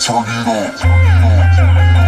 Turn it on.